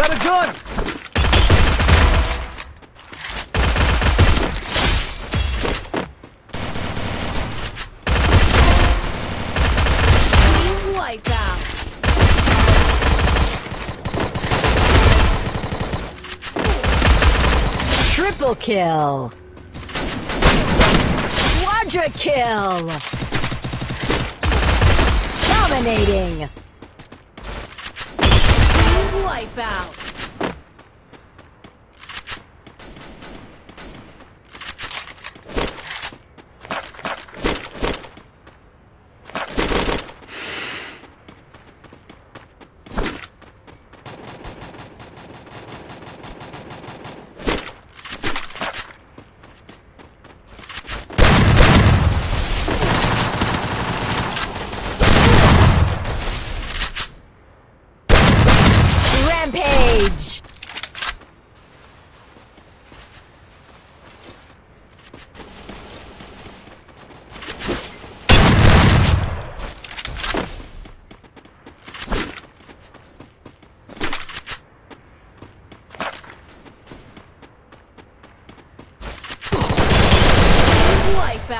Got a gun! Team wipeout. Triple kill. Quadra kill. Dominating. Wipe out. Rampage! Wipe out! Wipe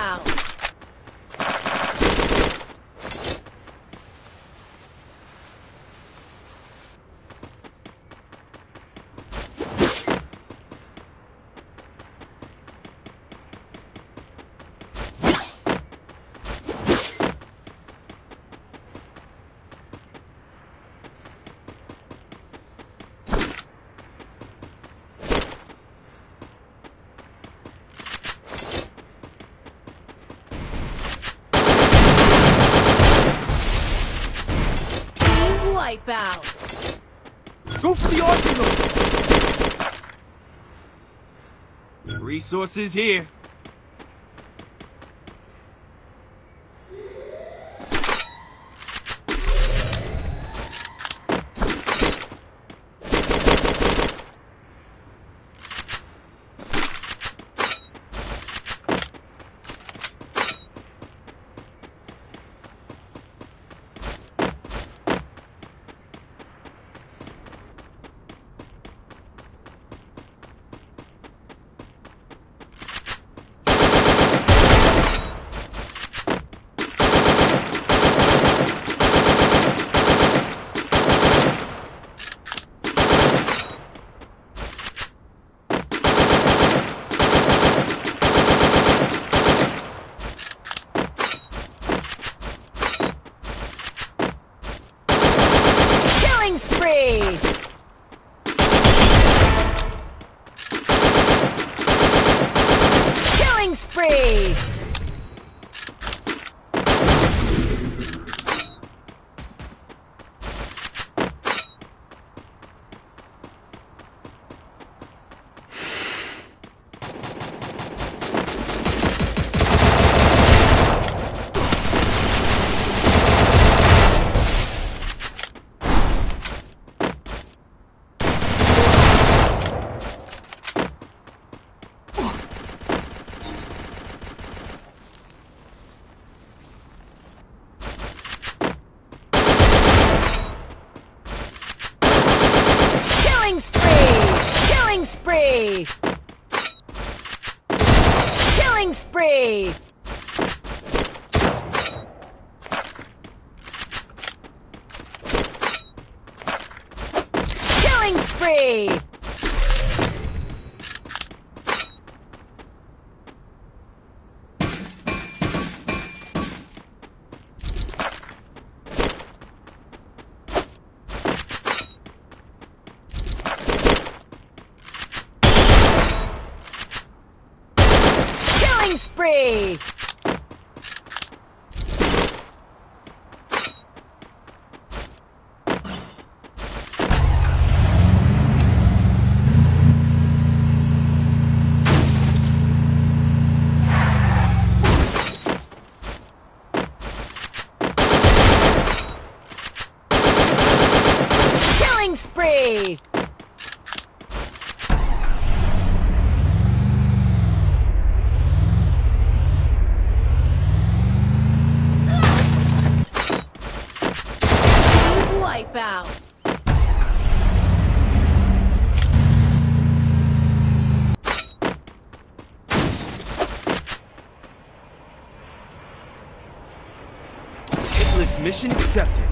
out. Go for the arsenal. Resources here. Spree! Killing spree! Spree! Killing spree! Killing spree! Spree! Killing spree! Wipe out. Mission accepted.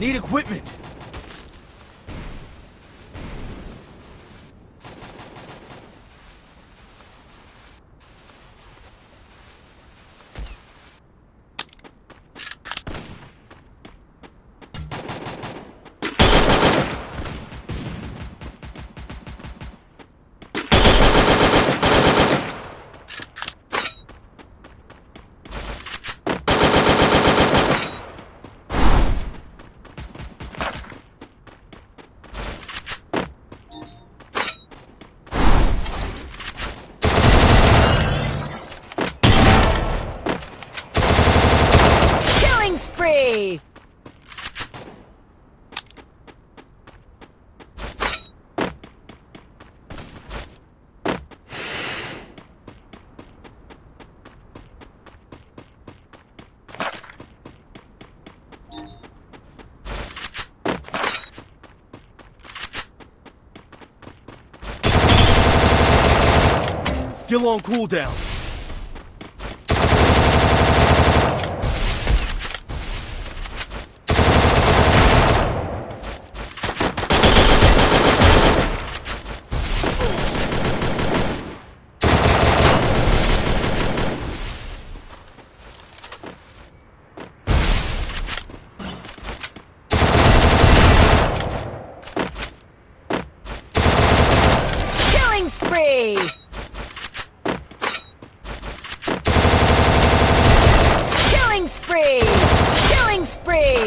Need equipment. Spree! Still on cooldown. Killing spree! Killing spree!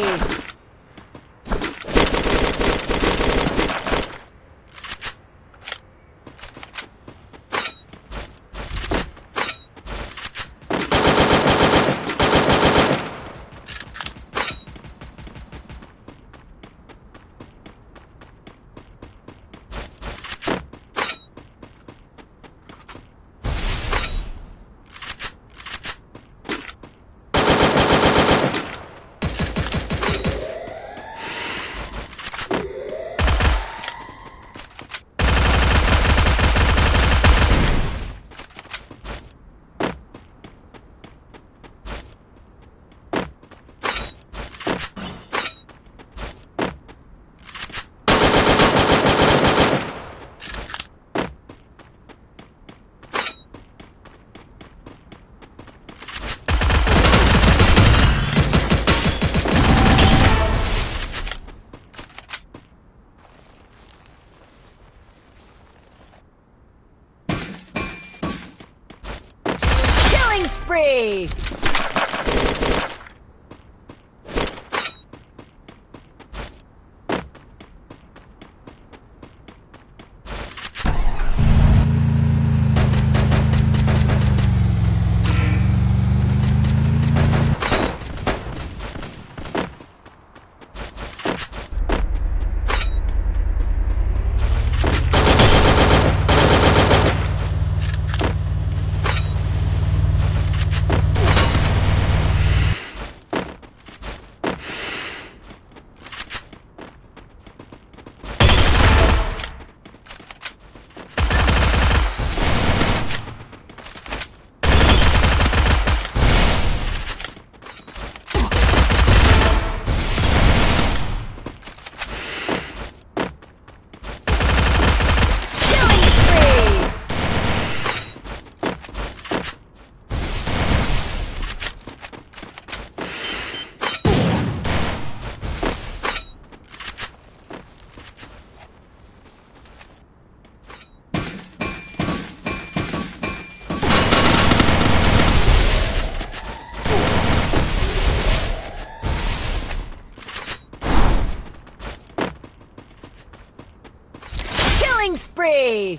Spree! killing spree!